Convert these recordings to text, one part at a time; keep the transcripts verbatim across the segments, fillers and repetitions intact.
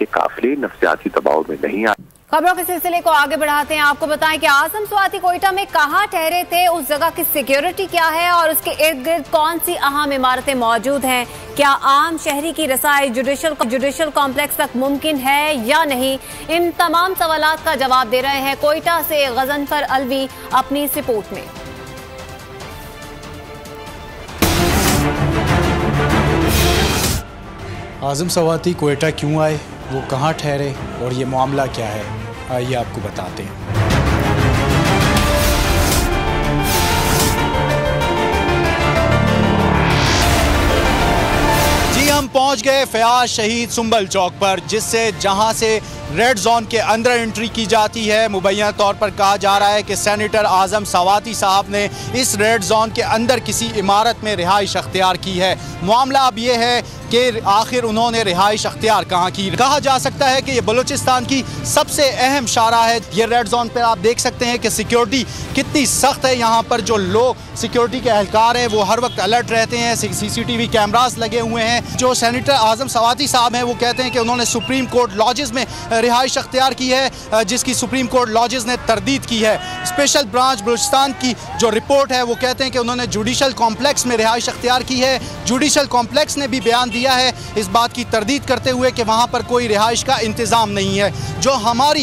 के काफिले नफसियाती दबाव में नहीं आए। खबरों के सिलसिले को आगे बढ़ाते हैं। आपको बताएं कि आजम स्वाति कोयटा में कहाँ ठहरे थे, उस जगह की सिक्योरिटी क्या है और उसके इर्द गिर्द कौन सी अहम इमारतें मौजूद हैं। क्या आम शहरी की रसाई जुडिशल जुडिशल कॉम्प्लेक्स तक मुमकिन है या नहीं, इन तमाम सवालात का जवाब दे रहे हैं कोयटा से गजनफर अलवी अपनी इस रिपोर्ट में। आजम स्वाति कोयटा क्यों आए, वो कहाँ ठहरे और ये मामला क्या है, आइए आपको बताते हैं। जी हम पहुंच गए फयाज शहीद सुंबल चौक पर, जिससे जहां से रेड जोन के अंदर एंट्री की जाती है। मुबैया तौर पर कहा जा रहा है कि सेनेटर आजम स्वाति साहब ने इस रेड जोन के अंदर किसी इमारत में रिहाइश अख्तियार की है। मामला अब ये है कि आखिर उन्होंने रिहाइश अख्तियार कहाँ की। कहा जा सकता है कि ये बलूचिस्तान की सबसे अहम शारा है। ये रेड जोन पर आप देख सकते हैं कि सिक्योरिटी कितनी सख्त है। यहाँ पर जो लोग सिक्योरिटी के एहलकार हैं वो हर वक्त अलर्ट रहते हैं, C C T V cameras लगे हुए हैं। जो सेनेटर आजम स्वाति साहब हैं वो कहते हैं कि उन्होंने सुप्रीम कोर्ट लॉजेज़ में रिहाइश अख्तियार की है, जिसकी सुप्रीम कोर्ट लॉजेज़ ने तरदीद की है। स्पेशल ब्रांच बलूचिस्तान की जो रिपोर्ट है वो कहते हैं कि उन्होंने जुडिशल कॉम्प्लेक्स में रिहाइश अख्तियार की है। जुडिशल कॉम्प्लेक्स ने भी बयान दिया है इस बात की तरदीद करते हुए कि वहाँ पर कोई रिहाइश का इंतज़ाम नहीं है। जो हमारी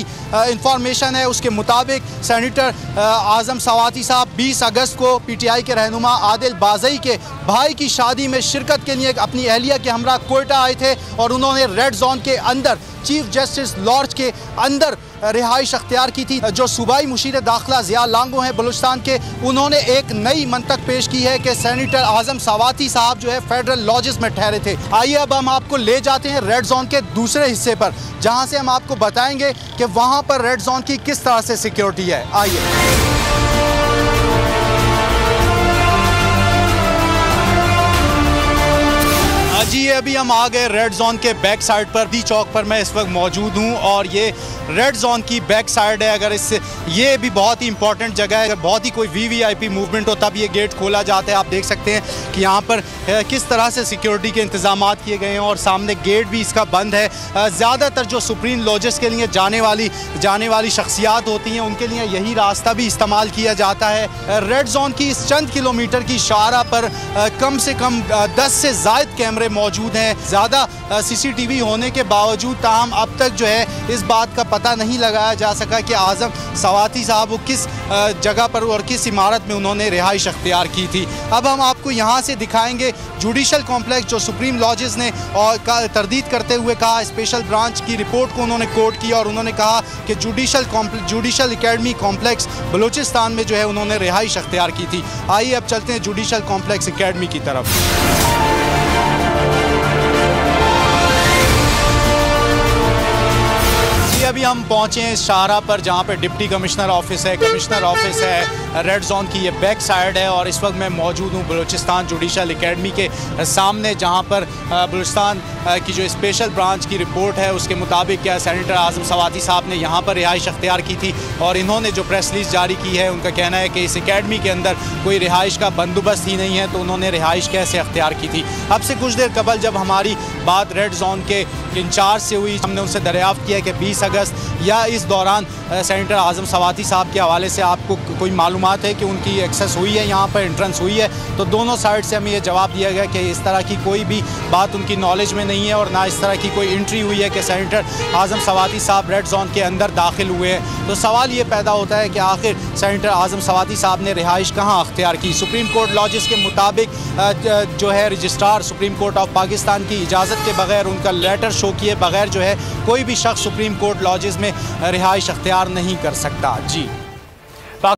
इंफॉर्मेशन है उसके मुताबिक सेनेटर आजम स्वाति साहब बीस अगस्त को पीटीआई के रहनुमा आदिल बाज़ई के भाई की शादी में शिरकत के लिए अपनी अहलिया के हमरा कोयटा आए थे और उन्होंने रेड जोन के अंदर चीफ जस्टिस लॉज के अंदर रिहाइश अख्तियार की थी। जो सूबाई मुशीर दाखिला ज़िया लांगो हैं बलूचिस्तान के, उन्होंने एक नई मंतक पेश की है कि सेनेटर आजम स्वाति साहब जो है फेडरल लॉजेस में ठहरे थे। आइए अब हम आपको ले जाते हैं रेड जोन के दूसरे हिस्से पर, जहां से हम आपको बताएंगे कि वहां पर रेड जोन की किस तरह से सिक्योरिटी है। आइए। जी अभी हम आ गए रेड जोन के बैक साइड पर। दी चौक पर मैं इस वक्त मौजूद हूं और ये रेड जोन की बैक साइड है। अगर इससे ये भी बहुत ही इंपॉर्टेंट जगह है, अगर बहुत ही कोई वीवीआईपी मूवमेंट हो तब ये गेट खोला जाता है। आप देख सकते हैं कि यहाँ पर किस तरह से सिक्योरिटी के इंतजाम किए गए हैं और सामने गेट भी इसका बंद है। ज़्यादातर जो सुप्रीम लॉजेस के लिए जाने वाली जाने वाली शख्सियात होती हैं उनके लिए यही रास्ता भी इस्तेमाल किया जाता है। रेड जोन की इस चंद किलोमीटर की शारा पर कम से कम दस से ज़ायद कैमरे मौजूद हैं। ज़्यादा सीसीटीवी होने के बावजूद ताहम अब तक जो है इस बात का पता नहीं लगाया जा सका कि आजम स्वाति साहब वो किस जगह पर और किस इमारत में उन्होंने रिहाइश अख्तियार की थी। अब हम आपको यहाँ से दिखाएंगे जुडिशल कॉम्प्लेक्स, जो सुप्रीम लॉजेस ने और का तरदीद करते हुए कहा, स्पेशल ब्रांच की रिपोर्ट को उन्होंने कोट किया और उन्होंने कहा कि judicial complex judicial academy complex Balochistan में जो है उन्होंने रिहाइश अख्तियार की थी। आइए अब चलते हैं जुडिशल कॉम्प्लेक्स एकेडमी की तरफ। अभी हम पहुंचे हैं शाहरा पर, जहां पर डिप्टी कमिश्नर ऑफिस है, कमिश्नर ऑफिस है। रेड जोन की ये बैक साइड है और इस वक्त मैं मौजूद हूं बलूचिस्तान जुडिशल एकेडमी के सामने, जहां पर बलूचिस्तान की जो स्पेशल ब्रांच की रिपोर्ट है उसके मुताबिक क्या सेनेटर आजम स्वाति साहब ने यहां पर रिहाइश अख्तियार की थी और इन्होंने जो प्रेस रिलीज जारी की है उनका कहना है कि इस एकेडमी के अंदर कोई रिहाइश का बंदोबस्त ही नहीं है, तो उन्होंने रिहाइश कैसे अख्तियार की थी। अब से कुछ देर कबल जब हमारी बात रेड जोन के इंचार्ज से हुई, हमने उनसे दरियाफ्त किया कि बीस अगस्त या इस दौरान सेनेटर आजम स्वाति साहब के हवाले से आपको कोई मालूमात है कि उनकी एक्सेस हुई है, यहाँ पर एंट्रेंस हुई है, तो दोनों साइड से हमें यह जवाब दिया गया कि इस तरह की कोई भी बात उनकी नॉलेज में नहीं है और ना इस तरह की कोई एंट्री हुई है कि सेनेटर आजम स्वाति साहब रेड जोन के अंदर दाखिल हुए हैं। तो सवाल ये पैदा होता है कि आखिर सेनेटर आजम स्वाति साहब ने रिहाइश कहाँ अख्तियार की। सुप्रीम कोर्ट लॉजेस के मुताबिक जो है registrar supreme court of Pakistan की इजाज़त के बगैर, उनका लेटर शो किए बगैर जो है कोई भी शख्स सुप्रीम कोर्ट लॉजेस में रिहाइश अख्तियार नहीं कर सकता। जी।